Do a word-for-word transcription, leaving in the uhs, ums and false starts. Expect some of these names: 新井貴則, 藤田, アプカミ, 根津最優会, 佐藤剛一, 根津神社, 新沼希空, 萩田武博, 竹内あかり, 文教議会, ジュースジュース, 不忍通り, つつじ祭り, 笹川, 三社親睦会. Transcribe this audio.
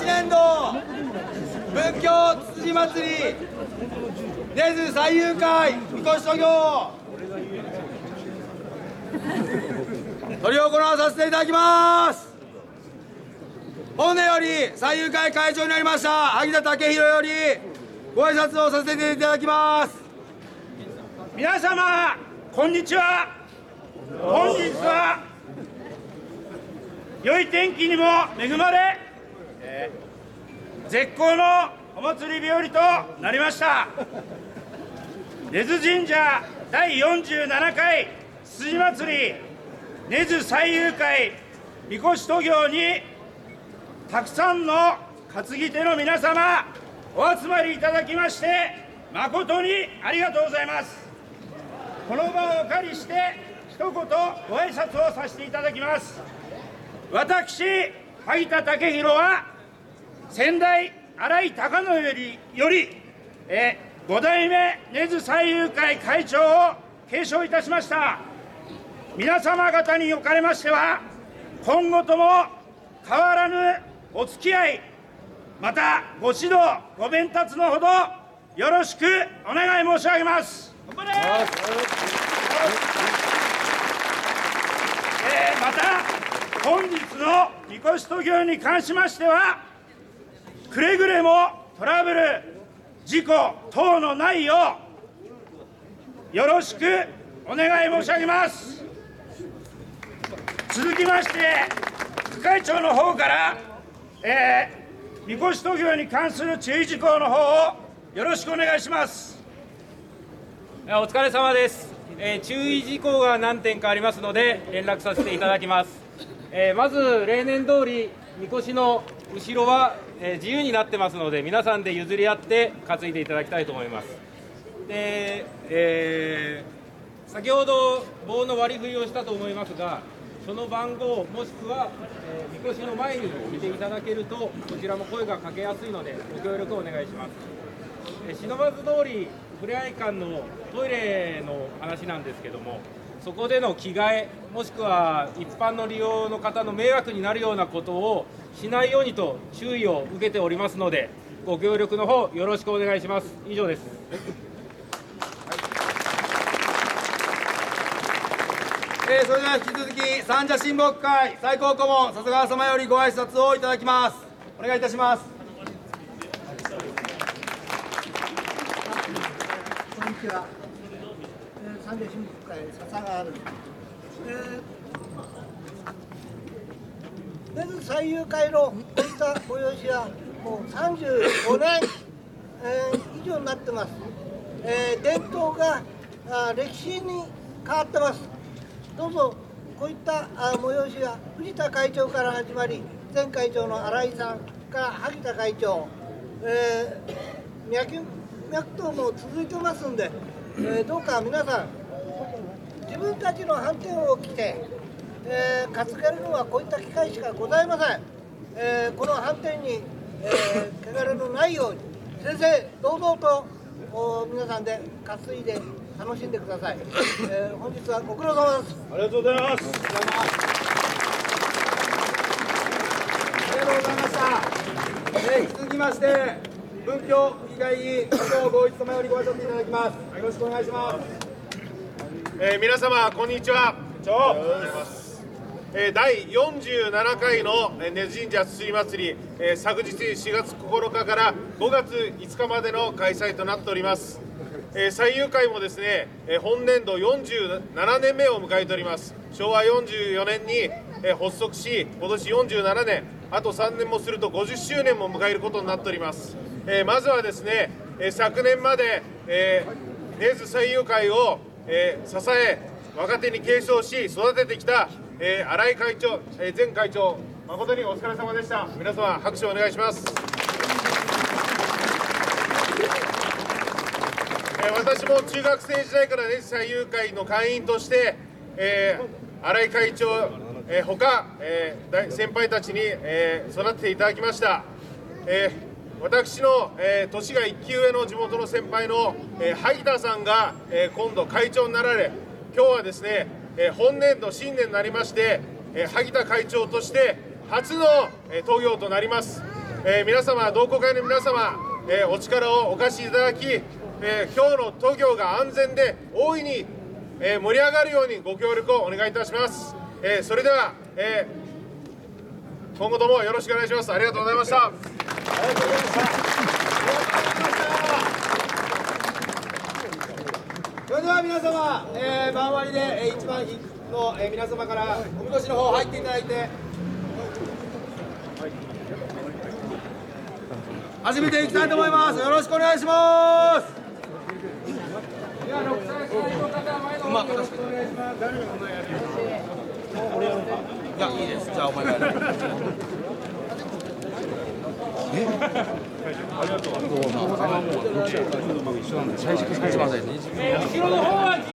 にせんじゅうはちねん度文教つつじ祭り根津最優会みこし渡御執り行わさせていただきます。本年より最優会会長になりました萩田武博よりご挨拶をさせていただきます。皆様こんにちは。本日は良い天気にも恵まれ、えー、絶好のお祭り日和となりました。根津神社だいよんじゅうななかいつつじ祭り根津最優会みこし渡御にたくさんの担ぎ手の皆様お集まりいただきまして誠にありがとうございます。この場をお借りして一言ご挨拶をさせていただきます。私萩田武博は先代新井貴則より、よりえご代目根津最優会会長を継承いたしました。皆様方におかれましては今後とも変わらぬお付き合い、またご指導ご鞭撻のほどよろしくお願い申し上げます。頑張れ、えー、また本日のみこし渡御に関しましてはくれぐれもトラブル事故等のないようよろしくお願い申し上げます。続きまして副会長の方から、えーみこし渡御に関する注意事項の方をよろしくお願いします。お疲れ様です。えー、注意事項が何点かありますので連絡させていただきます。えー、まず例年通りみこしの後ろは、えー、自由になってますので皆さんで譲り合って担いでいただきたいと思います。で、えー、先ほど棒の割り振りをしたと思いますがその番号もしくは、えー、みこしの前に見ていただけるとこちらも声がかけやすいのでご協力をお願いします。えー、忍ばず通りふれあい館のトイレの話なんですけどもそこでの着替えもしくは一般の利用の方の迷惑になるようなことをしないようにと注意を受けておりますのでご協力の方よろしくお願いします。以上です。えー、それでは引き続き三社親睦会最高顧問笹川様よりご挨拶をいただきます。お願いいたします。こんにちは。えー、三社親睦会笹川です。根津最優会のこういった催しはもうさんじゅうごねんえー、以上になってます。えー、伝統があ歴史に変わってます。どうぞこういった催しは藤田会長から始まり前会長の新井さんから萩田会長、えー、脈々とも続いてますんで、えー、どうか皆さん自分たちのはんてんを着て、えー、担げるのはこういった機会しかございません。えー、このはんてんに、えー、汚れのないように先生堂々と皆さんで担いで楽しんでください。えー、本日はご苦労様です。ありがとうございます。ありがとうございました。えー、続きまして、文教議会議員、佐藤剛一様よりご挨拶いただきます。よろしくお願いします。えー、皆様こんにちは。長。ありがとうございます。えー、だいよんじゅうななかいの根津神社つつじ祭り、えー、昨日しがつここのかからごがついつかまでの開催となっております。えー、最優会もですね、えー、本年度よんじゅうななねんめを迎えております。しょうわよんじゅうよねんに、えー、発足し今年よんじゅうななねんあとさんねんもするとごじゅっしゅうねんも迎えることになっております。えー、まずはですね、えー、昨年まで、えー、根津最優会を、えー、支え若手に継承し育ててきた、えー、新井会長、えー、前会長誠にお疲れ様でした。皆様拍手をお願いします。私も中学生時代から根津最優会の会員として、えー、新井会長、えー、ほか、えー、先輩たちに、えー、育てていただきました。えー、私の、えー、年がいっきゅう上の地元の先輩の、えー、萩田さんが、えー、今度会長になられ今日はですね、えー、本年度新年になりまして、えー、萩田会長として初の、えー、登御となります。えー、皆様、同好会の皆様、えー、お力をお貸しいただき、えー、今日の都業が安全で大いに、えー、盛り上がるようにご協力をお願いいたします。えー、それでは、えー、今後ともよろしくお願いします。ありがとうございました。ありがとうございました。それでは皆様、えー、番割りで、えー、一番の、えー、皆様からおみこしの方入っていただいて。始めていきたいと思います。よろしくお願いします。では六歳の方前の方よろしくお願いします。誰がこんなやるの？俺やろうか。いやいいです。じゃあお前がやる。え？ありがとう。どうも。最初から一番最初。後ろの方は。